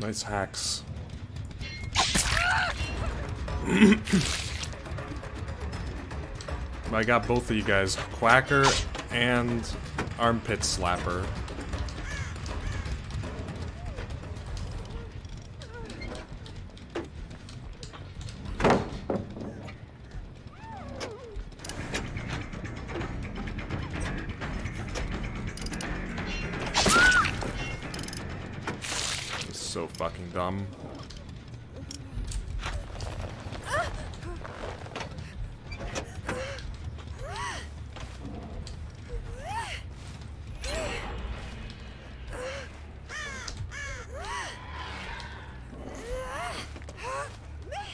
Nice hacks. I got both of you guys, Quacker and Armpit Slapper. So fucking dumb.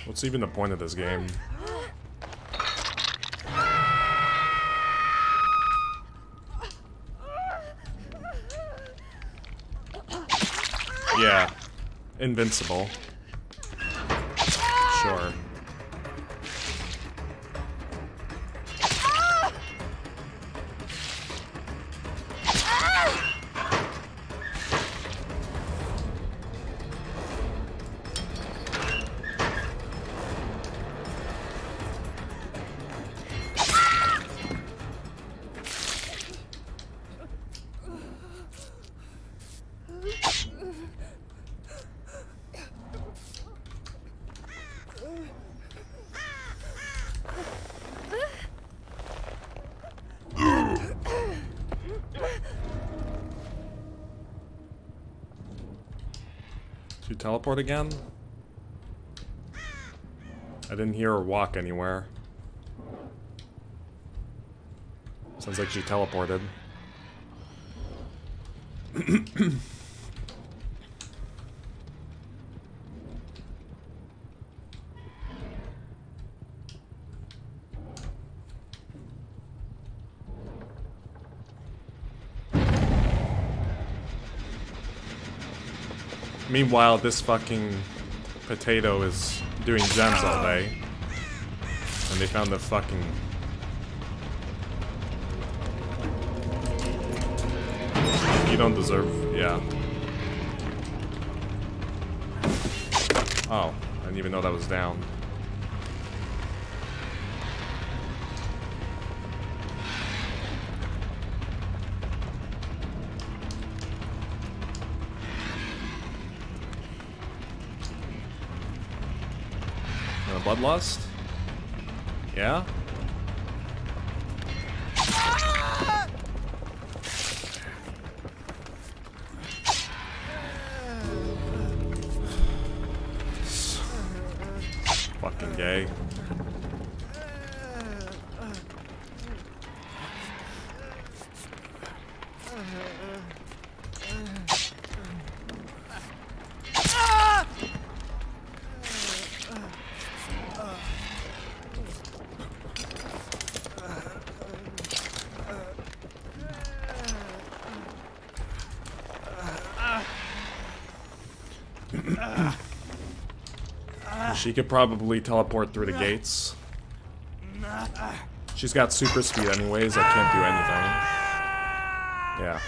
What's even the point of this game? Yeah. Invincible. Sure. Did you teleport again? I didn't hear her walk anywhere. Sounds like she teleported. Meanwhile, this fucking potato is doing gems all day. And they found the fucking... You don't deserve... Yeah. Oh, I didn't even know that was down. Bloodlust? Yeah? Fucking gay. She could probably teleport through the gates. She's got super speed anyways, I can't do anything. Yeah.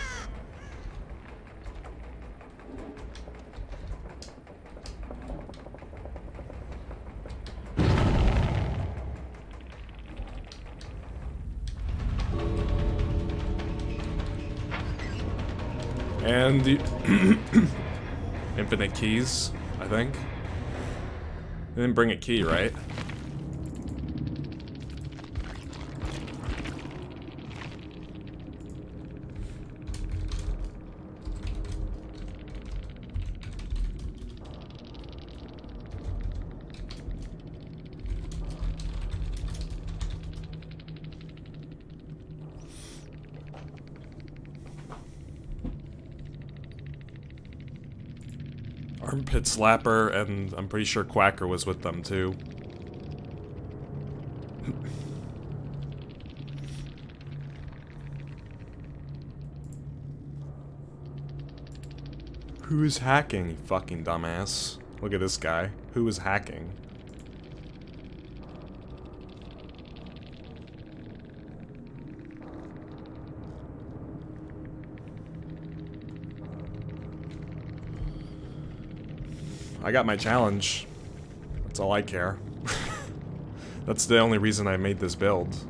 And the infinite keys, I think. They didn't bring a key, right? Armpit Slapper, and I'm pretty sure Quacker was with them too. Who is hacking, you fucking dumbass? Look at this guy. Who is hacking? I got my challenge. That's all I care. That's the only reason I made this build.